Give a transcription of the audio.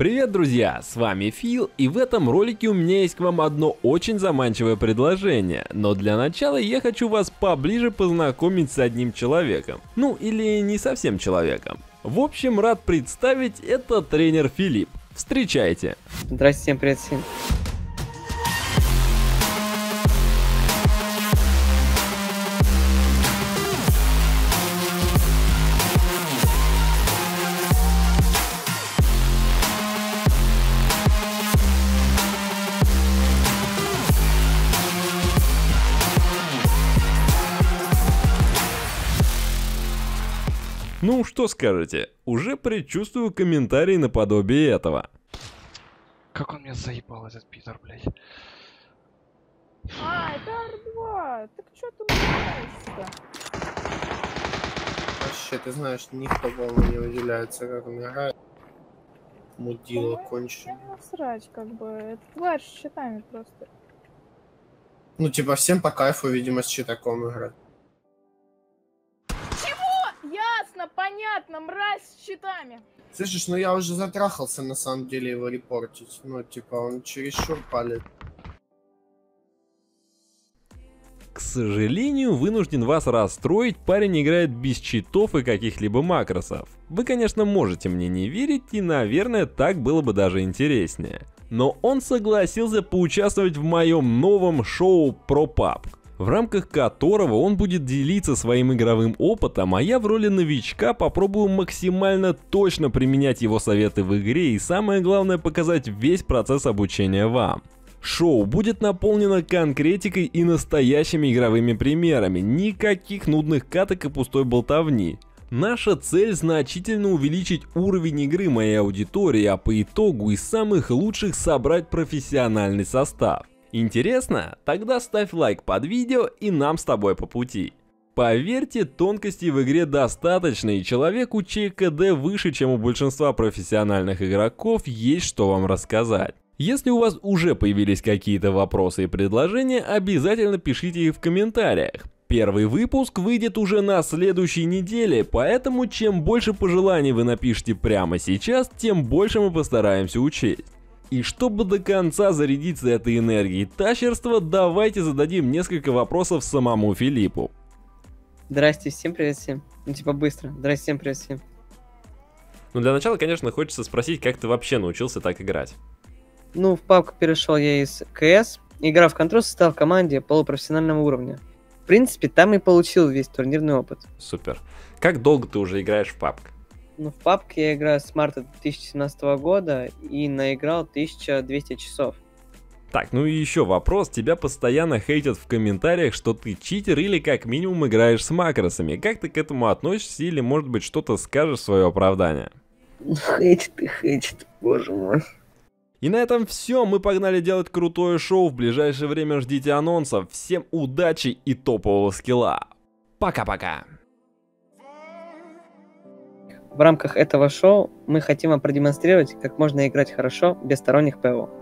Привет, друзья, с вами Фил, и в этом ролике у меня есть к вам одно очень заманчивое предложение, но для начала я хочу вас поближе познакомить с одним человеком, ну или не совсем человеком. В общем, рад представить, это тренер Филипп. Встречайте! Здрасте, всем привет, всем. Ну, что скажете? Уже предчувствую комментарий наподобие этого. Как он меня заебал, этот Питер, блядь. А, это R2! Так что ты умираешь-то? Вообще, ты знаешь, никто, по-моему, не выделяется, как умирает. Мудила кончено. Мне насрать, как бы. Это плачь с щитами просто. Ну, типа, всем по кайфу, видимо, с щитаком играть. Ясно, понятно, мразь с щитами. Слышишь, ну я уже затрахался на самом деле его репортить. Ну, типа, он чересчур палит. К сожалению, вынужден вас расстроить, парень играет без читов и каких-либо макросов. Вы, конечно, можете мне не верить, и, наверное, так было бы даже интереснее. Но он согласился поучаствовать в моем новом шоу про PUBG, в рамках которого он будет делиться своим игровым опытом, а я в роли новичка попробую максимально точно применять его советы в игре и, самое главное, показать весь процесс обучения вам. Шоу будет наполнено конкретикой и настоящими игровыми примерами, никаких нудных каток и пустой болтовни. Наша цель — значительно увеличить уровень игры моей аудитории, а по итогу из самых лучших собрать профессиональный состав. Интересно? Тогда ставь лайк под видео, и нам с тобой по пути. Поверьте, тонкостей в игре достаточно, и человеку, чей КД выше, чем у большинства профессиональных игроков, есть что вам рассказать. Если у вас уже появились какие-то вопросы и предложения, обязательно пишите их в комментариях. Первый выпуск выйдет уже на следующей неделе, поэтому чем больше пожеланий вы напишите прямо сейчас, тем больше мы постараемся учесть. И чтобы до конца зарядиться этой энергией тащерства, давайте зададим несколько вопросов самому Филиппу. Здрасте, всем привет, всем. Ну типа быстро. Здрасте, всем привет, всем. Ну для начала, конечно, хочется спросить, как ты вообще научился так играть? Ну в PUBG перешел я из CS, игра в Control, стал в команде полупрофессионального уровня. В принципе, там и получил весь турнирный опыт. Супер. Как долго ты уже играешь в PUBG? Ну, в PUBG я играю с марта 2017 года и наиграл 1200 часов. Так, ну и еще вопрос. Тебя постоянно хейтят в комментариях, что ты читер или как минимум играешь с макросами. Как ты к этому относишься или, может быть, что-то скажешь в свое оправдание? Хейтит и хейтит, боже мой. И на этом все. Мы погнали делать крутое шоу. В ближайшее время ждите анонсов. Всем удачи и топового скилла. Пока-пока. В рамках этого шоу мы хотим вам продемонстрировать, как можно играть хорошо без сторонних ПО.